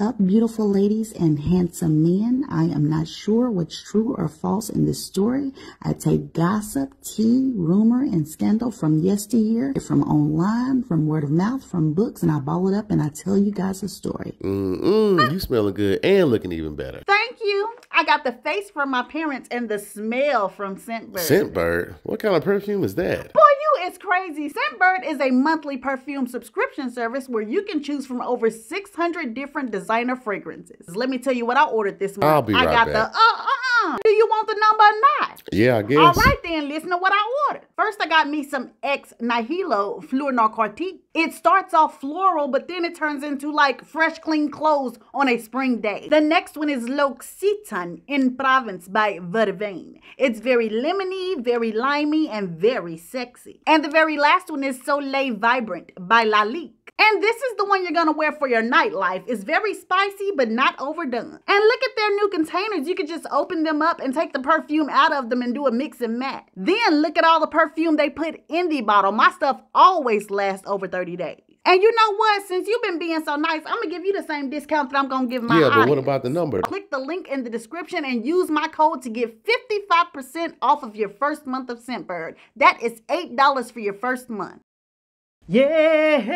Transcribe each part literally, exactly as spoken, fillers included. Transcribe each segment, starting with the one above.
up, beautiful ladies and handsome men? I am not sure what's true or false in this story. I take gossip, tea, rumor, and scandal from yesteryear, from online, from word of mouth, from books, and I ball it up and I tell you guys a story. Mm-mm, you smelling good and looking even better. Thank you. I got the face from my parents and the smell from Scentbird. Scentbird? What kind of perfume is that? Boy, you is crazy. Scentbird is a monthly perfume subscription service where you can choose from over six hundred different designer fragrances. Let me tell you what I ordered this month. I'll be right I got back. the uh-uh-uh. Do you want the number or not? Yeah, I guess. All right then, listen to what I ordered. First, I got me some Ex Nihilo Fleur Narcotique. It starts off floral, but then it turns into like fresh, clean clothes on a spring day. The next one is L'Occitane in Provence by Vervain. It's very lemony, very limey, and very sexy. And the very last one is Soleil Vibrant by Lalique. And this is the one you're going to wear for your nightlife. It's very spicy, but not overdone. And look at their new containers. You can just open them up and take the perfume out of them and do a mix and match. Then look at all the perfume they put in the bottle. My stuff always lasts over thirty days. And you know what? Since you've been being so nice, I'm going to give you the same discount that I'm going to give my Yeah, but audience. What about the number? Click the link in the description and use my code to get fifty-five percent off of your first month of Scentbird. That is eight dollars for your first month. Yeah.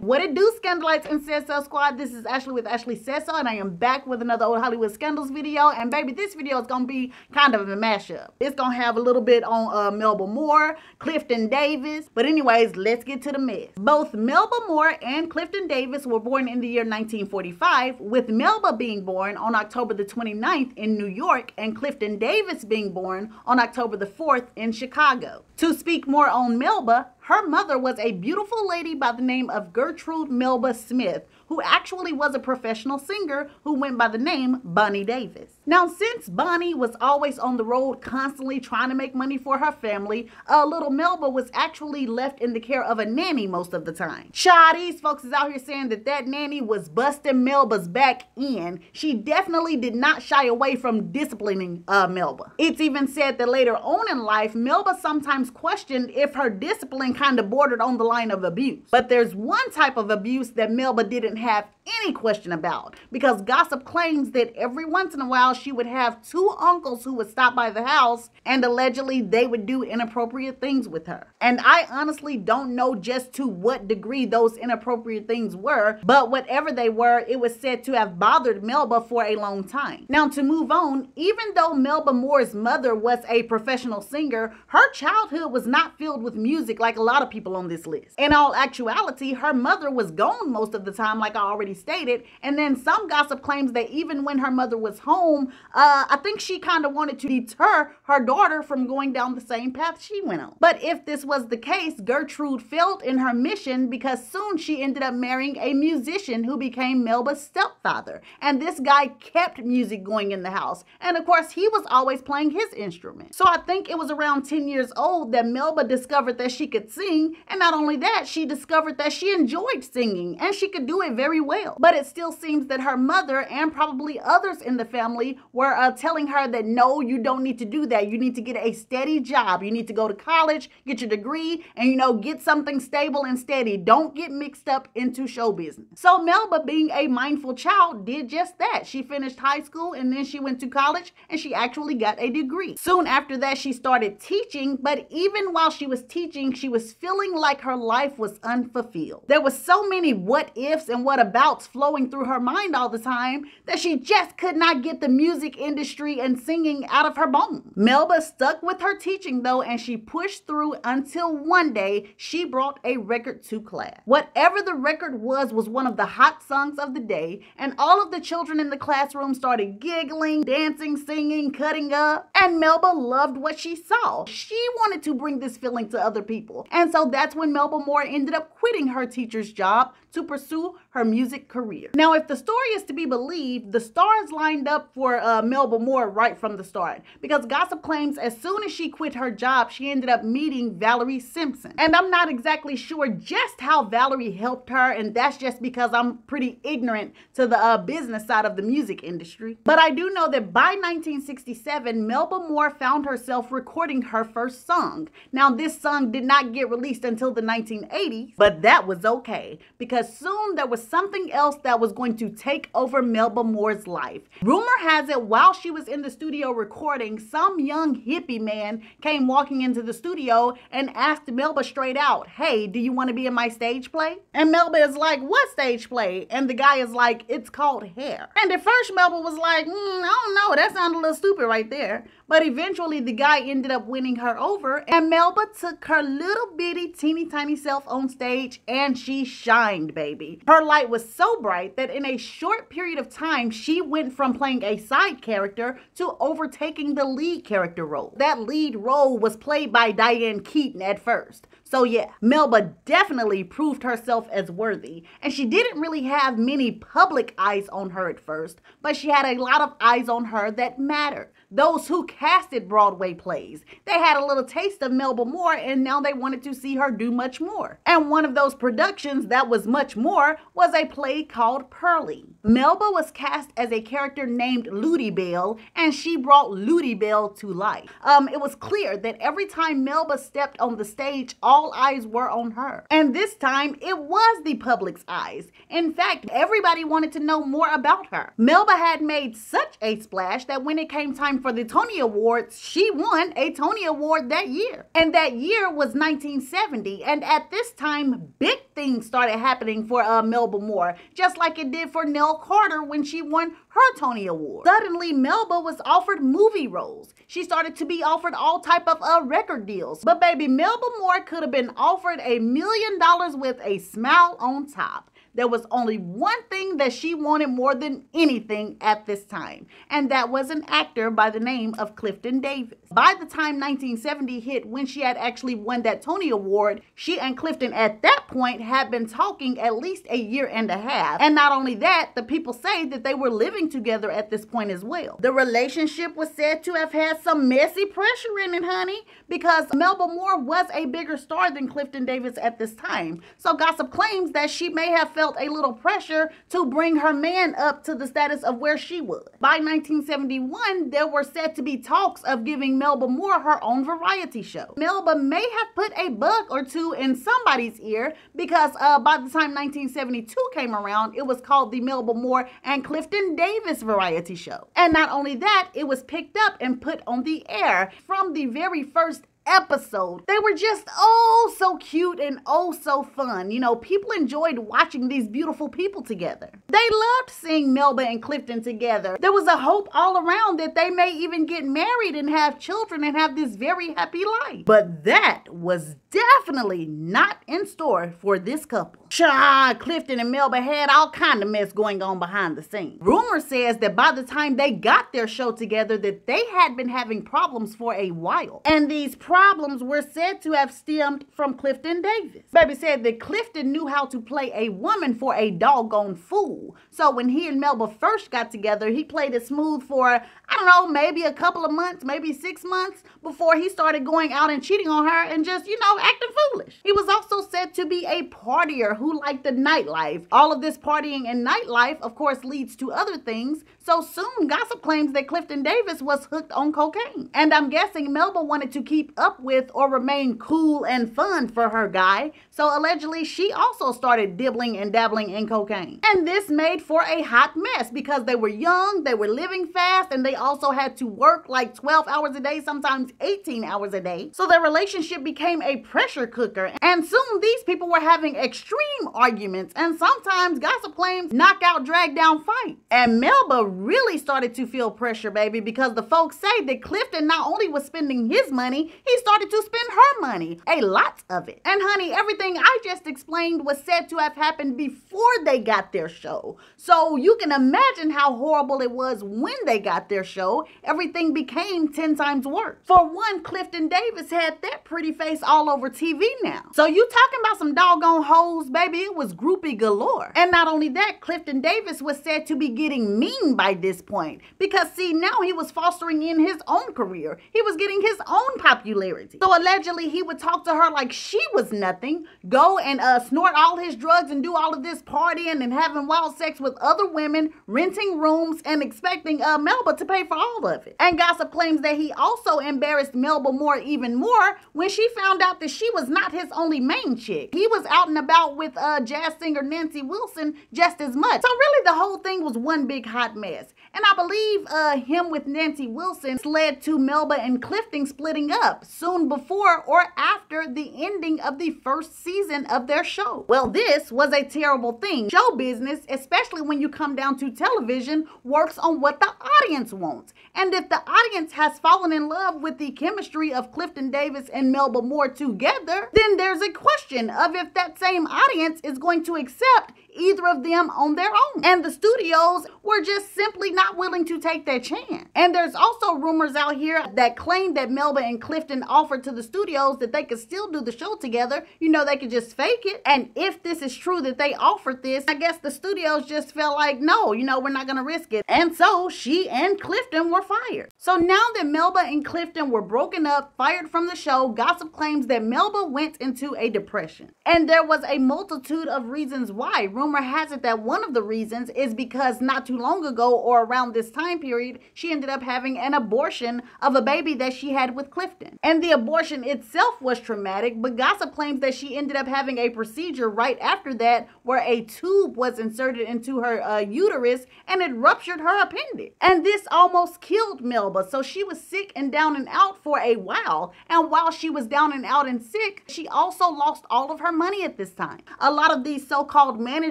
What it do, Scandalites and Sesso Squad? This is Ashley with Ashley Sesso, and I am back with another Old Hollywood Scandals video. And baby, this video is going to be kind of a mashup. It's going to have a little bit on uh, Melba Moore, Clifton Davis. But anyways, let's get to the mess. Both Melba Moore and Clifton Davis were born in the year nineteen forty-five, with Melba being born on October the twenty-ninth in New York and Clifton Davis being born on October the fourth in Chicago. To speak more on Melba, her mother was a beautiful lady by the name of Gertrude Melba Smith, who actually was a professional singer who went by the name Bonnie Davis. Now, since Bonnie was always on the road constantly trying to make money for her family, uh, little Melba was actually left in the care of a nanny most of the time. Child, these folks is out here saying that that nanny was busting Melba's back in. She definitely did not shy away from disciplining uh, Melba. It's even said that later on in life, Melba sometimes questioned if her discipline kind of bordered on the line of abuse. But there's one type of abuse that Melba didn't have any question about, because gossip claims that every once in a while she would have two uncles who would stop by the house and allegedly they would do inappropriate things with her. And I honestly don't know just to what degree those inappropriate things were, but whatever they were, it was said to have bothered Melba for a long time. Now, to move on, even though Melba Moore's mother was a professional singer, her childhood was not filled with music like a lot of people on this list. In all actuality, her mother was gone most of the time, like I already stated, and then some gossip claims that even when her mother was home, uh, I think she kind of wanted to deter her daughter from going down the same path she went on. But if this was the case, Gertrude failed in her mission, because soon she ended up marrying a musician who became Melba's stepfather, and this guy kept music going in the house, and of course he was always playing his instrument. So I think it was around ten years old that Melba discovered that she could sing, and not only that, she discovered that she enjoyed singing and she could do it very well. But it still seems that her mother and probably others in the family were uh, telling her that no, you don't need to do that. You need to get a steady job. You need to go to college, get your degree, and you know, get something stable and steady. Don't get mixed up into show business. So Melba, being a mindful child, did just that. She finished high school and then she went to college and she actually got a degree. Soon after that, she started teaching, but even while she was teaching, she was feeling like her life was unfulfilled. There were so many what ifs and what abouts flowing through her mind all the time that she just could not get the music industry and singing out of her bones. Melba stuck with her teaching though, and she pushed through until one day she brought a record to class. Whatever the record was was one of the hot songs of the day, and all of the children in the classroom started giggling, dancing, singing, cutting up, and Melba loved what she saw. She wanted to bring this feeling to other people. And so that's when Melba Moore ended up quitting her teacher's job to pursue her music career. Now, if the story is to be believed, the stars lined up for uh, Melba Moore right from the start, because gossip claims as soon as she quit her job, she ended up meeting Valerie Simpson. And I'm not exactly sure just how Valerie helped her, and that's just because I'm pretty ignorant to the uh, business side of the music industry. But I do know that by nineteen sixty-seven, Melba Moore found herself recording her first song. Now, this song did not get released until the nineteen eighties, but that was okay, because assumed there was something else that was going to take over Melba Moore's life. Rumor has it while she was in the studio recording, some young hippie man came walking into the studio and asked Melba straight out, hey, do you want to be in my stage play? And Melba is like, what stage play? And the guy is like, it's called Hair. And at first Melba was like, mm, I don't know, that sounded a little stupid right there. But eventually the guy ended up winning her over, and Melba took her little bitty teeny tiny self on stage and she shined, baby. Her light was so bright that in a short period of time she went from playing a side character to overtaking the lead character role. That lead role was played by Diane Keaton at first. So yeah, Melba definitely proved herself as worthy, and she didn't really have many public eyes on her at first, but she had a lot of eyes on her that mattered. Those who casted Broadway plays, they had a little taste of Melba Moore and now they wanted to see her do much more. And one of those productions that was much more was a play called Purlie. Melba was cast as a character named Ludie Bell, and she brought Ludie Bell to life. Um, it was clear that every time Melba stepped on the stage, all All eyes were on her. And this time, it was the public's eyes. In fact, everybody wanted to know more about her. Melba had made such a splash that when it came time for the Tony Awards, she won a Tony Award that year. And that year was nineteen seventy. And at this time, big things started happening for uh, Melba Moore, just like it did for Mel Carter when she won her Tony Award. Suddenly, Melba was offered movie roles. She started to be offered all type of uh, record deals. But baby, Melba Moore could have been offered a million dollars with a smile on top. There was only one thing that she wanted more than anything at this time, and that was an actor by the name of Clifton Davis. By the time nineteen seventy hit, when she had actually won that Tony Award, she and Clifton at that point had been talking at least a year and a half. And not only that, the people say that they were living together at this point as well. The relationship was said to have had some messy pressure in it, honey, because Melba Moore was a bigger star than Clifton Davis at this time. So gossip claims that she may have felt a little pressure to bring her man up to the status of where she was. By nineteen seventy-one, there were said to be talks of giving Melba Moore her own variety show. Melba may have put a bug or two in somebody's ear, because uh, by the time nineteen seventy-two came around, it was called the Melba Moore and Clifton Davis Variety Show. And not only that, it was picked up and put on the air from the very first episode. They were just oh so cute and oh so fun. You know, people enjoyed watching these beautiful people together. They loved seeing Melba and Clifton together. There was a hope all around that they may even get married and have children and have this very happy life. But that was definitely not in store for this couple. Cha, Clifton and Melba had all kind of mess going on behind the scenes. Rumor says that by the time they got their show together that they had been having problems for a while. And these problems were said to have stemmed from Clifton Davis. Baby said that Clifton knew how to play a woman for a doggone fool. So when he and Melba first got together, he played it smooth for, I don't know, maybe a couple of months, maybe six months before he started going out and cheating on her and just, you know, acting foolish. He was also said to be a partier who liked the nightlife. All of this partying and nightlife, of course, leads to other things. So soon, gossip claims that Clifton Davis was hooked on cocaine. And I'm guessing Melba wanted to keep up with or remain cool and fun for her guy, so allegedly she also started dibbling and dabbling in cocaine. And this made for a hot mess because they were young, they were living fast, and they also had to work like twelve hours a day, sometimes eighteen hours a day. So their relationship became a pressure cooker, and soon these people were having extreme arguments and sometimes, gossip claims, knockout drag down fight. And Melba really started to feel pressure, baby, because the folks say that Clifton not only was spending his money, he started to spend her money, a lot of it. And honey, everything I just explained was said to have happened before they got their show. So you can imagine how horrible it was when they got their show. Everything became ten times worse. For one, Clifton Davis had that pretty face all over T V now. So you talking about some doggone hoes, baby, it was groupie galore. And not only that, Clifton Davis was said to be getting mean by this point because see, now he was fostering in his own career. He was getting his own popularity. So allegedly he would talk to her like she was nothing, go and uh, snort all his drugs and do all of this partying and having wild sex with other women, renting rooms and expecting uh, Melba to pay for all of it. And gossip claims that he also embarrassed Melba Moore even more when she found out that she was not his only main chick. He was out and about with with uh, jazz singer Nancy Wilson just as much. So really the whole thing was one big hot mess. And I believe uh, him with Nancy Wilson led to Melba and Clifton splitting up soon before or after the ending of the first season of their show. Well, this was a terrible thing. Show business, especially when you come down to television, works on what the audience wants. And if the audience has fallen in love with the chemistry of Clifton Davis and Melba Moore together, then there's a question of if that same audience is going to accept either of them on their own. And the studios were just simply not willing to take that chance. And there's also rumors out here that claim that Melba and Clifton offered to the studios that they could still do the show together. You know, they could just fake it. And if this is true that they offered this, I guess the studios just felt like, no, you know, we're not gonna risk it. And so she and Clifton were fired. So now that Melba and Clifton were broken up, fired from the show, gossip claims that Melba went into a depression. And there was a multitude of reasons why. Rumor has it that one of the reasons is because not too long ago or around this time period, she ended up having an abortion of a baby that she had with Clifton. And the abortion itself was traumatic, but gossip claims that she ended up having a procedure right after that where a tube was inserted into her uh, uterus and it ruptured her appendix. And this almost killed Melba, so she was sick and down and out for a while. And while she was down and out and sick, she also lost all of her money at this time. A lot of these so-called managers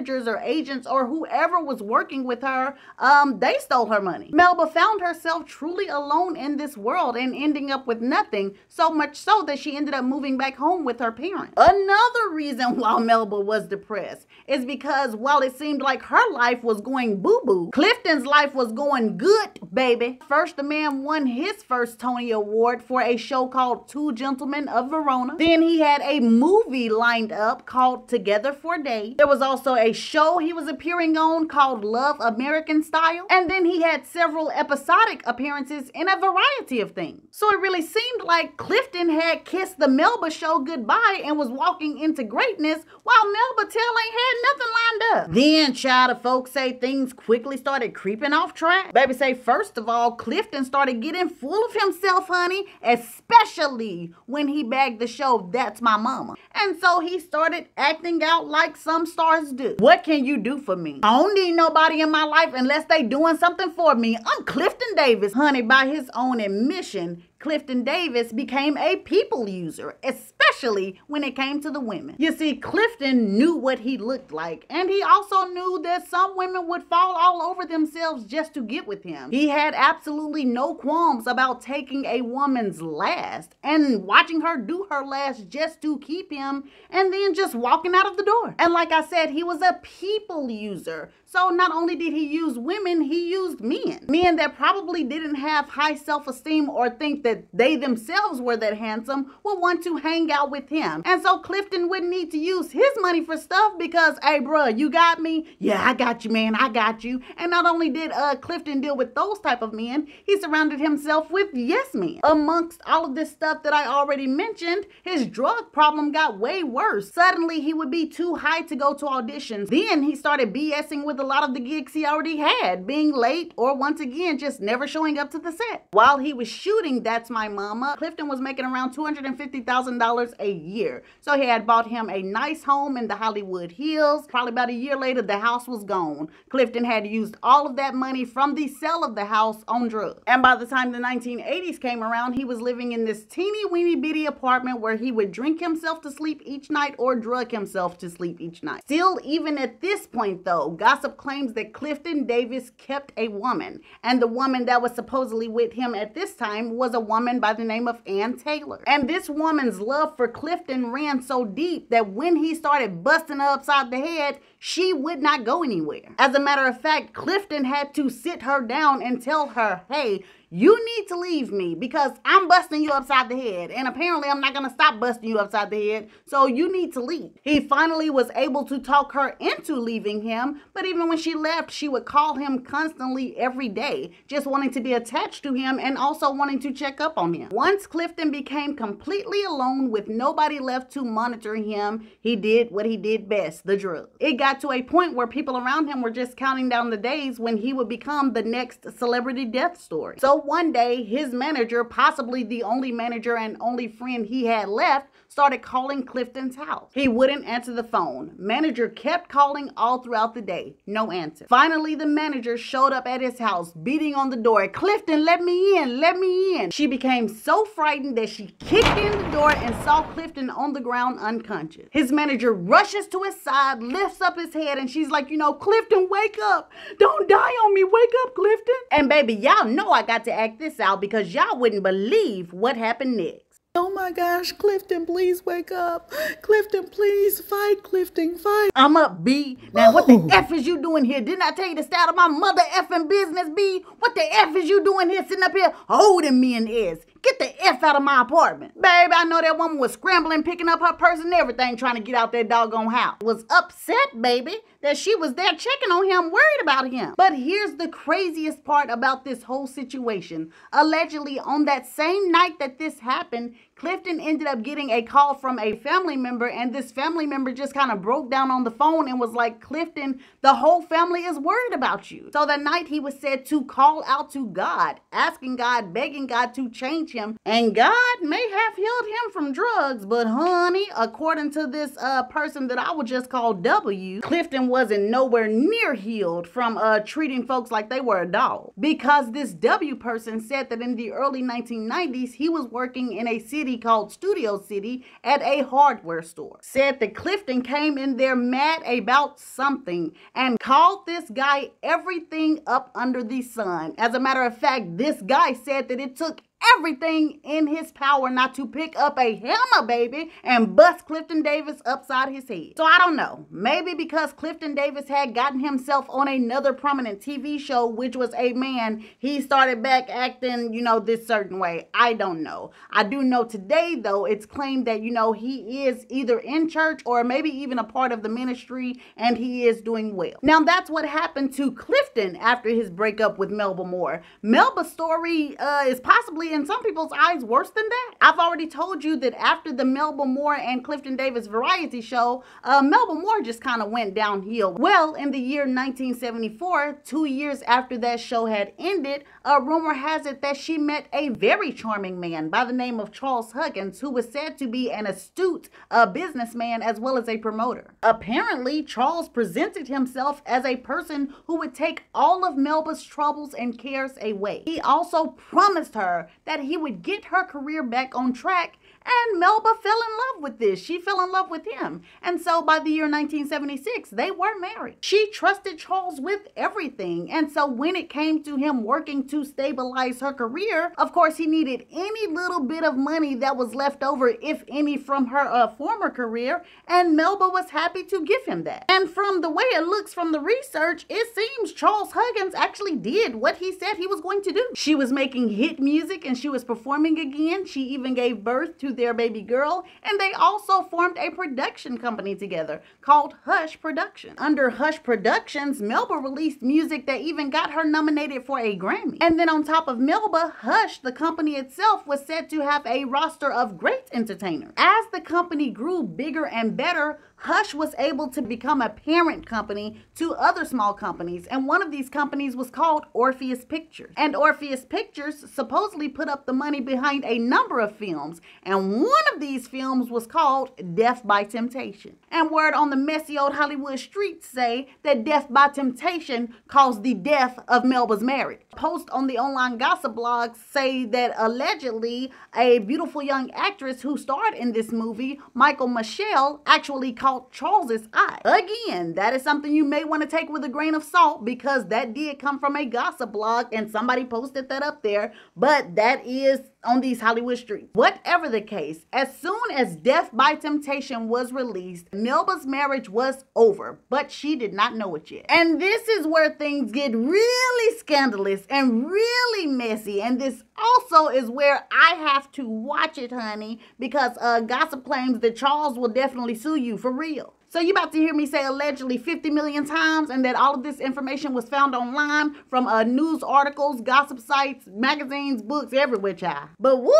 or agents or whoever was working with her, um, they stole her money. Melba found herself truly alone in this world and ending up with nothing, so much so that she ended up moving back home with her parents. Another reason why Melba was depressed is because while it seemed like her life was going boo-boo, Clifton's life was going good, baby. First, the man won his first Tony Award for a show called Two Gentlemen of Verona. Then he had a movie lined up called Together for a Day. There was also a show he was appearing on called Love American Style, and then he had several episodic appearances in a variety of things. So it really seemed like Clifton had kissed the Melba show goodbye and was walking into greatness while Melba tell ain't had nothing lined up. Then, child, the folks say things quickly started creeping off track. Baby say, first of all, Clifton started getting full of himself, honey, especially when he bagged the show That's My Mama. And so he started acting out like some stars do. What can you do for me? I don't need nobody in my life unless they doing something for me. I'm Clifton Davis. Honey, by his own admission, Clifton Davis became a people user, especially when it came to the women. You see, Clifton knew what he looked like, and he also knew that some women would fall all over themselves just to get with him. He had absolutely no qualms about taking a woman's last and watching her do her last just to keep him and then just walking out of the door. And like I said, he was a people user. So not only did he use women, he used men. Men that probably didn't have high self-esteem or think that That they themselves were that handsome would want to hang out with him. And so Clifton wouldn't need to use his money for stuff because, hey, bruh, you got me? Yeah, I got you, man. I got you. And not only did uh, Clifton deal with those type of men, he surrounded himself with yes men. Amongst all of this stuff that I already mentioned, his drug problem got way worse. Suddenly, he would be too high to go to auditions. Then he started BSing with a lot of the gigs he already had, being late or, once again, just never showing up to the set. While he was shooting that That's My Mama, Clifton was making around two hundred fifty thousand dollars a year. So he had bought him a nice home in the Hollywood Hills. Probably about a year later, the house was gone. Clifton had used all of that money from the sale of the house on drugs. And by the time the nineteen eighties came around, he was living in this teeny weeny bitty apartment where he would drink himself to sleep each night or drug himself to sleep each night. Still, even at this point though, gossip claims that Clifton Davis kept a woman. And the woman that was supposedly with him at this time was a woman by the name of Ann Taylor. And this woman's love for Clifton ran so deep that when he started busting her upside the head, she would not go anywhere. As a matter of fact, Clifton had to sit her down and tell her, hey, you need to leave me because I'm busting you upside the head, and apparently I'm not gonna stop busting you upside the head, so you need to leave. He finally was able to talk her into leaving him, but even when she left, she would call him constantly every day, just wanting to be attached to him and also wanting to check up on him. Once Clifton became completely alone with nobody left to monitor him, he did what he did best, the drugs. It got to a point where people around him were just counting down the days when he would become the next celebrity death story. So Until one day, his manager, possibly the only manager and only friend he had left, started calling Clifton's house. He wouldn't answer the phone. Manager kept calling all throughout the day. No answer. Finally, the manager showed up at his house, beating on the door. "Clifton, let me in, let me in." She became so frightened that she kicked in the door and saw Clifton on the ground unconscious. His manager rushes to his side, lifts up his head, and she's like, you know, "Clifton, wake up. Don't die on me. Wake up, Clifton." And baby, y'all know I got to act this out because y'all wouldn't believe what happened next. "Oh my gosh, Clifton, please wake up. Clifton, please fight, Clifton, fight. I'm up, B. Now, what the F is you doing here? Didn't I tell you to stay out of my mother effing business, B? What the F is you doing here, sitting up here holding me in the ass? Get the F out of my apartment." Babe, I know that woman was scrambling, picking up her purse and everything, trying to get out that doggone house. Was upset, baby, that she was there checking on him, worried about him. But here's the craziest part about this whole situation. Allegedly, on that same night that this happened, Clifton ended up getting a call from a family member, and this family member just kind of broke down on the phone and was like, "Clifton, the whole family is worried about you." So that night he was said to call out to God, asking God, begging God to change him. And God may have healed him from drugs, but honey, according to this uh, person that I would just call W, Clifton wasn't nowhere near healed from uh, treating folks like they were a dog. Because this W person said that in the early nineteen nineties, he was working in a city called Studio City at a hardware store. Said that Clifton came in there mad about something and called this guy everything up under the sun. As a matter of fact, this guy said that it took everything in his power not to pick up a hammer, baby, and bust Clifton Davis upside his head. So I don't know, maybe because Clifton Davis had gotten himself on another prominent T V show, which was A Man, he started back acting, you know, this certain way. I don't know. I do know today, though, it's claimed that, you know, he is either in church or maybe even a part of the ministry, and he is doing well. Now, that's what happened to Clifton after his breakup with Melba Moore. Melba's story uh, is possibly in some people's eyes worse than that. I've already told you that after the Melba Moore and Clifton Davis Variety Show, uh, Melba Moore just kind of went downhill. Well, in the year nineteen seventy-four, two years after that show had ended, a rumor has it that she met a very charming man by the name of Charles Huggins, who was said to be an astute uh, businessman as well as a promoter. Apparently, Charles presented himself as a person who would take all of Melba's troubles and cares away. He also promised her that he would get her career back on track, and Melba fell in love with this. She fell in love with him. And so by the year nineteen seventy-six, they were married. She trusted Charles with everything. And so when it came to him working to stabilize her career, of course, he needed any little bit of money that was left over, if any, from her uh, former career. And Melba was happy to give him that. And from the way it looks from the research, it seems Charles Huggins actually did what he said he was going to do. She was making hit music and she was performing again. She even gave birth to their baby girl, and they also formed a production company together called Hush Productions. Under Hush Productions, Melba released music that even got her nominated for a Grammy. And then on top of Melba, Hush, the company itself, was said to have a roster of great entertainers. As the company grew bigger and better, Hush was able to become a parent company to other small companies, and one of these companies was called Orpheus Pictures. And Orpheus Pictures supposedly put up the money behind a number of films, and one of these films was called Death by Temptation. And word on the messy old Hollywood streets say that Death by Temptation caused the death of Melba's marriage. Posts on the online gossip blogs say that allegedly a beautiful young actress who starred in this movie, Michael Michelle, actually called Charles's eye. Again, that is something you may want to take with a grain of salt, because that did come from a gossip blog and somebody posted that up there, but that is on these Hollywood streets. Whatever the case, as soon as Death by Temptation was released, Melba's marriage was over, but she did not know it yet. And this is where things get really scandalous and really messy, and this also is where I have to watch it, honey, because uh, gossip claims that Charles will definitely sue you, for real. So you about to hear me say allegedly fifty million times, and that all of this information was found online from uh, news articles, gossip sites, magazines, books, everywhere, child. But woo,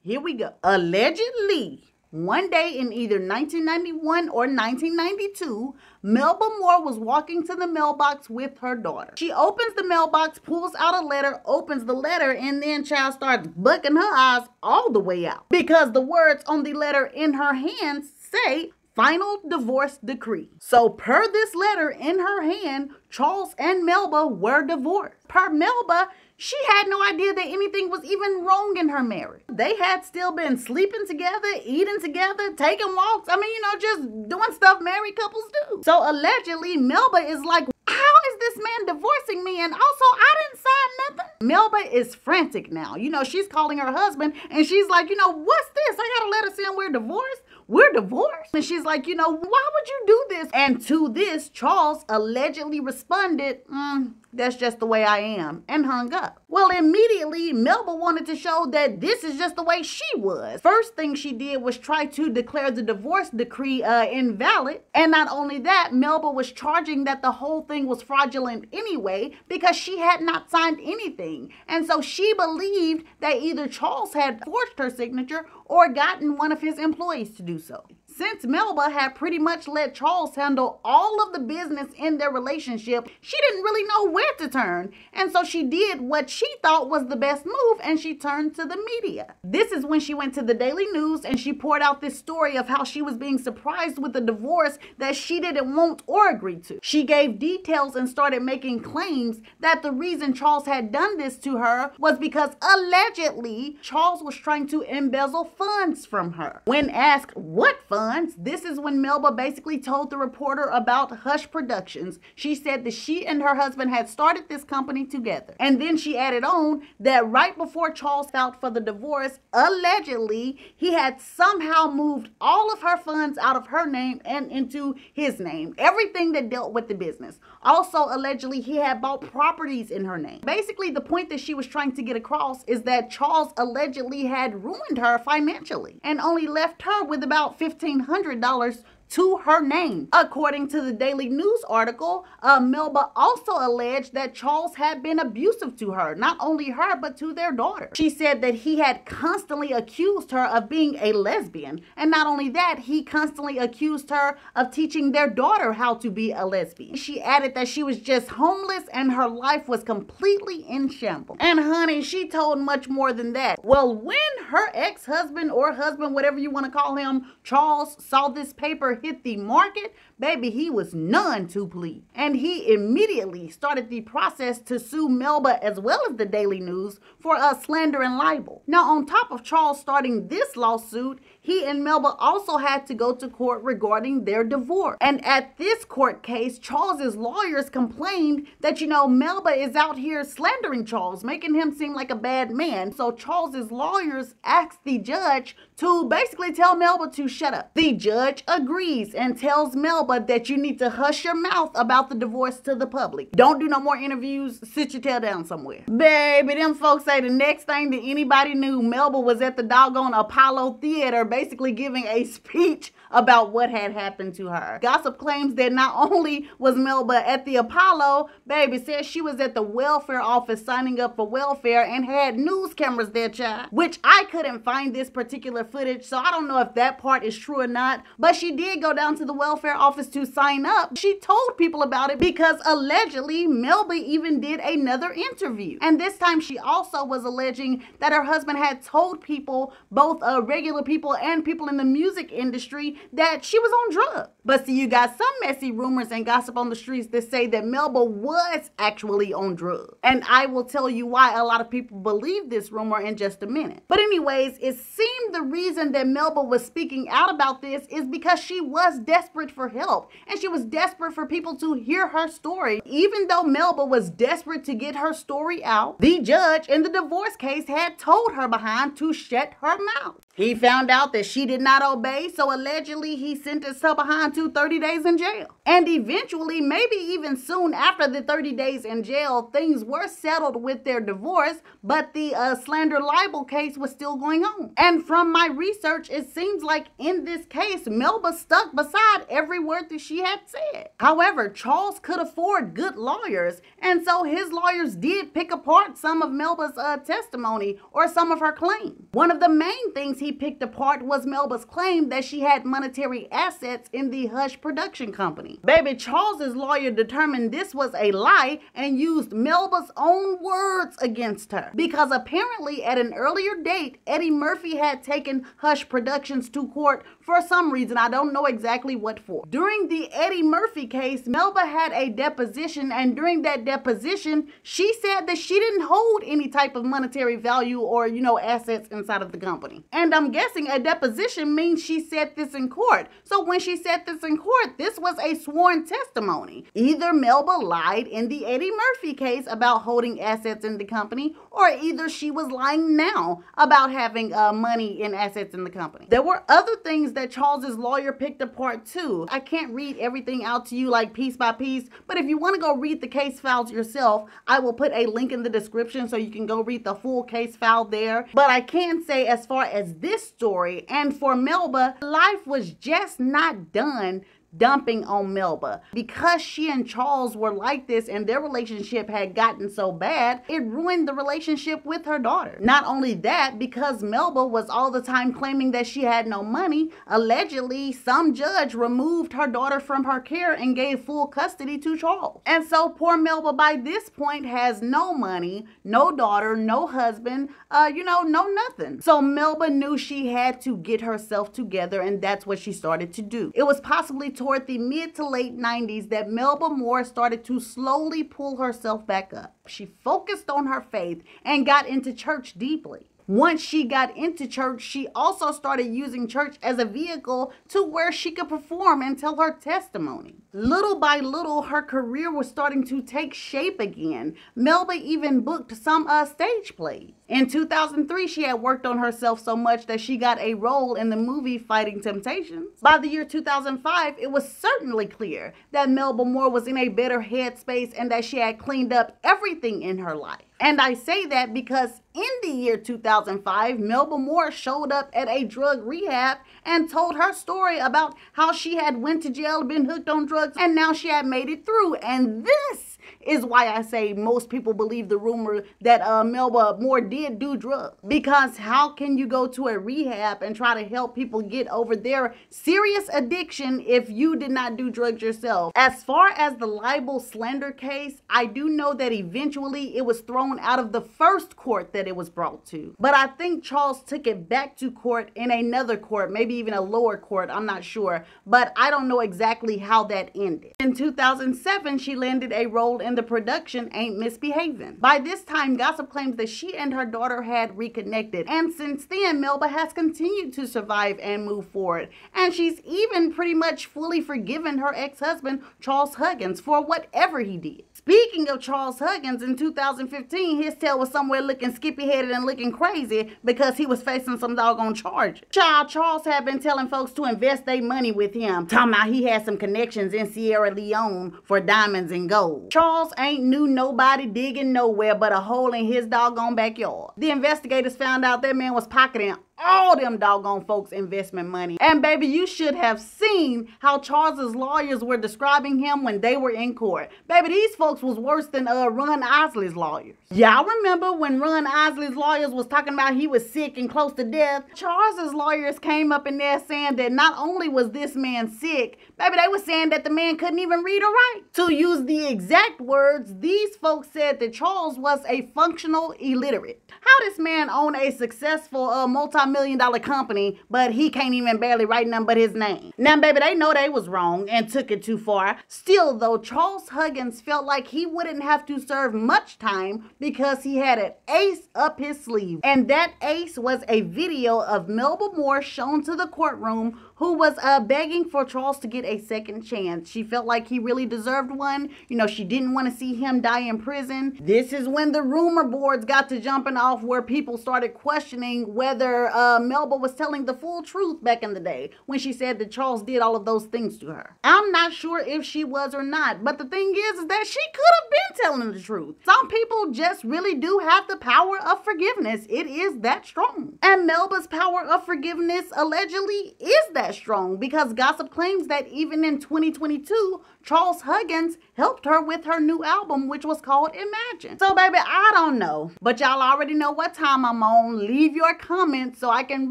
here we go. Allegedly, One day in either nineteen ninety-one or nineteen ninety-two, Melba Moore was walking to the mailbox with her daughter. She opens the mailbox, pulls out a letter, opens the letter, and then child starts bucking her eyes all the way out because the words on the letter in her hand say, "Final divorce decree." So per this letter in her hand, Charles and Melba were divorced. Per Melba, she had no idea that anything was even wrong in her marriage. They had still been sleeping together, eating together, taking walks. I mean, you know, just doing stuff married couples do. So allegedly, Melba is like, how is this man divorcing me? And also, I didn't sign nothing. Melba is frantic now. You know, she's calling her husband and she's like, you know, what's this? I got a letter saying we're divorced. We're divorced. And she's like, you know, why would you do this? And to this, Charles allegedly responded, mm, that's just the way I am, and hung up. Well, immediately, Melba wanted to show that this is just the way she was. First thing she did was try to declare the divorce decree uh, invalid. And not only that, Melba was charging that the whole thing was fraudulent anyway because she had not signed anything. And so she believed that either Charles had forged her signature or gotten one of his employees to do so. Since Melba had pretty much let Charles handle all of the business in their relationship, she didn't really know where to turn. And so she did what she thought was the best move, and she turned to the media. This is when she went to the Daily News and she poured out this story of how she was being surprised with a divorce that she didn't want or agree to. She gave details and started making claims that the reason Charles had done this to her was because allegedly Charles was trying to embezzle funds from her. When asked what funds, this is when Melba basically told the reporter about Hush Productions. She said that she and her husband had started this company together. And then she added on that right before Charles filed for the divorce, allegedly, he had somehow moved all of her funds out of her name and into his name. Everything that dealt with the business. Also, allegedly, he had bought properties in her name. Basically, the point that she was trying to get across is that Charles allegedly had ruined her financially and only left her with about fifteen hundred dollars to her name. According to the Daily News article, uh, Melba also alleged that Charles had been abusive to her, not only her, but to their daughter. She said that he had constantly accused her of being a lesbian. And not only that, he constantly accused her of teaching their daughter how to be a lesbian. She added that she was just homeless and her life was completely in shambles. And honey, she told much more than that. Well, when her ex-husband or husband, whatever you want to call him, Charles, saw this paper hit the market, baby, he was none too pleased. And he immediately started the process to sue Melba as well as the Daily News for uh, slander and libel. Now, on top of Charles starting this lawsuit, he and Melba also had to go to court regarding their divorce. And at this court case, Charles's lawyers complained that, you know, Melba is out here slandering Charles, making him seem like a bad man. So Charles's lawyers asked the judge to basically tell Melba to shut up. The judge agrees and tells Melba that you need to hush your mouth about the divorce to the public. Don't do no more interviews, sit your tail down somewhere. Baby, them folks say the next thing that anybody knew, Melba was at the doggone Apollo Theater basically giving a speech about what had happened to her. Gossip claims that not only was Melba at the Apollo, baby said she was at the welfare office signing up for welfare and had news cameras there, child. Which I couldn't find this particular footage, so I don't know if that part is true or not, but she did go down to the welfare office to sign up. She told people about it because allegedly Melba even did another interview. And this time she also was alleging that her husband had told people, both uh, regular people and people in the music industry, that she was on drugs. But see, you got some messy rumors and gossip on the streets that say that Melba was actually on drugs. And I will tell you why a lot of people believe this rumor in just a minute. But anyways, it seemed the reason that Melba was speaking out about this is because she was desperate for help. And she was desperate for people to hear her story. Even though Melba was desperate to get her story out, the judge in the divorce case had told her behind to shut her mouth. He found out that she did not obey, so allegedly he sentenced her behind to thirty days in jail. And eventually, maybe even soon after the thirty days in jail, things were settled with their divorce, but the uh, slander libel case was still going on. And from my research, it seems like in this case, Melba stuck beside every word that she had said. However, Charles could afford good lawyers, and so his lawyers did pick apart some of Melba's uh, testimony or some of her claim. One of the main things he picked apart was Melba's claim that she had monetary assets in the Hush production company. Baby, Charles's lawyer determined this was a lie and used Melba's own words against her, because apparently at an earlier date, Eddie Murphy had taken Hush Productions to court for some reason. I don't know exactly what for. During the Eddie Murphy case, Melba had a deposition, and during that deposition, she said that she didn't hold any type of monetary value or, you know, assets inside of the company. And I'm guessing a deposition means she said this in court. So when she said this in court, this was a sworn testimony. Either Melba lied in the Eddie Murphy case about holding assets in the company, or either she was lying now about having uh, money and assets in the company. There were other things that Charles's lawyer picked apart too. I can't read everything out to you like piece by piece, but if you want to go read the case files yourself, I will put a link in the description so you can go read the full case file there. But I can say, as far as this story and for Melba, life was just not done dumping on Melba. Because she and Charles were like this and their relationship had gotten so bad, it ruined the relationship with her daughter. Not only that, because Melba was all the time claiming that she had no money, allegedly some judge removed her daughter from her care and gave full custody to Charles. And so poor Melba by this point has no money, no daughter, no husband, uh, you know, no nothing. So Melba knew she had to get herself together, and that's what she started to do. It was possibly toward the mid to late nineties that Melba Moore started to slowly pull herself back up. She focused on her faith and got into church deeply. Once she got into church, she also started using church as a vehicle to where she could perform and tell her testimony. Little by little, her career was starting to take shape again. Melba even booked some uh, stage plays. In two thousand three, she had worked on herself so much that she got a role in the movie Fighting Temptations. By the year two thousand five, it was certainly clear that Melba Moore was in a better headspace and that she had cleaned up everything in her life. And I say that because in the year two thousand five, Melba Moore showed up at a drug rehab and told her story about how she had went to jail, been hooked on drugs, and now she had made it through. And this is why I say most people believe the rumor that uh, Melba Moore did do drugs. Because how can you go to a rehab and try to help people get over their serious addiction if you did not do drugs yourself? As far as the libel slander case, I do know that eventually it was thrown out of the first court that it was brought to. But I think Charles took it back to court in another court, maybe even a lower court, I'm not sure. But I don't know exactly how that ended. In two thousand seven, she landed a role in the production Ain't Misbehavin'. By this time, gossip claims that she and her daughter had reconnected. And since then, Melba has continued to survive and move forward. And she's even pretty much fully forgiven her ex-husband, Charles Huggins, for whatever he did. Speaking of Charles Huggins, in two thousand fifteen, his tail was somewhere looking skippy-headed and looking crazy because he was facing some doggone charges. Child, Charles had been telling folks to invest their money with him, talking about he had some connections in Sierra Leone for diamonds and gold. Charles ain't knew nobody digging nowhere but a hole in his doggone backyard. The investigators found out that man was pocketing all them doggone folks' investment money. And baby, you should have seen how Charles's lawyers were describing him when they were in court. Baby, these folks was worse than uh, Ron Isley's lawyers. Y'all remember when Ron Isley's lawyers was talking about he was sick and close to death? Charles's lawyers came up in there saying that not only was this man sick, baby, they were saying that the man couldn't even read or write. To use the exact words, these folks said that Charles was a functional illiterate. How this man owned a successful uh, multi million dollar company, but he can't even barely write nothing but his name. Now, baby, they know they was wrong and took it too far. Still, though, Charles Huggins felt like he wouldn't have to serve much time because he had an ace up his sleeve. And that ace was a video of Melba Moore shown to the courtroom who was uh, begging for Charles to get a second chance. She felt like he really deserved one. You know, she didn't want to see him die in prison. This is when the rumor boards got to jumping off, where people started questioning whether uh, Melba was telling the full truth back in the day when she said that Charles did all of those things to her. I'm not sure if she was or not, but the thing is, is that she could have been telling the truth. Some people just really do have the power of forgiveness. It is that strong. And Melba's power of forgiveness allegedly is that strong, because gossip claims that even in twenty twenty-two, Charles Huggins helped her with her new album, which was called Imagine. So baby, I don't know, but y'all already know what time I'm on. Leave your comments so I can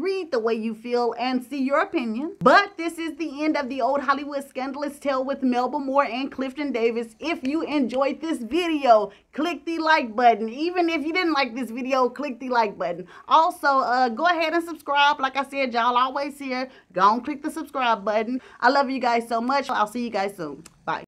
read the way you feel and see your opinion. But this is the end of the Old Hollywood Scandalous Tale with Melba Moore and Clifton Davis. If you enjoyed this video, click the like button. Even if you didn't like this video, click the like button. Also, uh, go ahead and subscribe. Like I said, y'all always here. Go on, click the subscribe button. I love you guys so much. I'll see you guys soon. Bye.